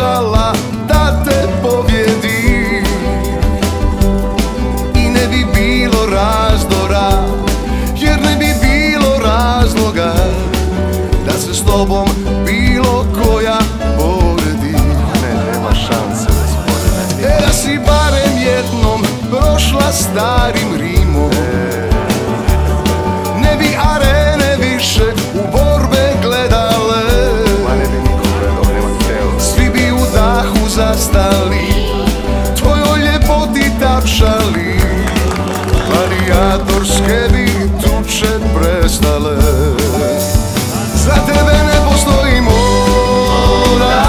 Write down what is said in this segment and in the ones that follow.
šala da te pobjedi i ne bi bilo razdora, jer ne bi bilo razloga da se s tobom bilo koja poredi. Nema šanse da se poredi. E da si barem jednom prošla starim Rimom, ne bi arene više u borbe gledale, svi bi u dahu zastali, tvojoj ljepoti tapšali, gladijatorske bi tuče prestale. Za tebe ne postoji moda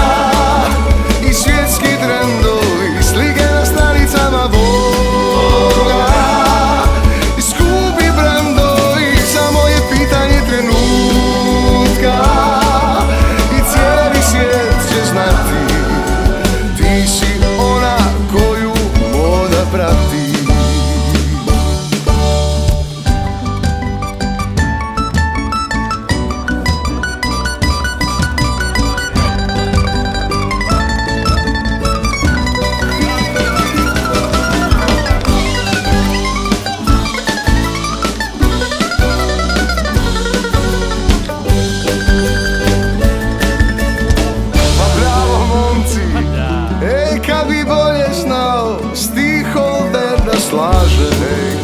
i svjetski trendovi, slike na stranicama Boga i skupi brandovi. Samo je pitanje trenutka i cijeli svijet će znati, ti si ona koju moda prati.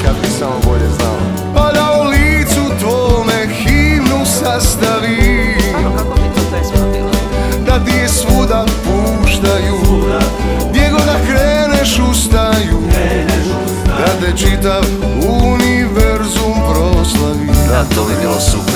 Kad bi samo bolje znao, pa da u licu tvome himnu sastavim, da ti je svuda puštaju, gdje god da kreneš ustaju, da te čitav univerzum proslavi. Da, to bi bilo super.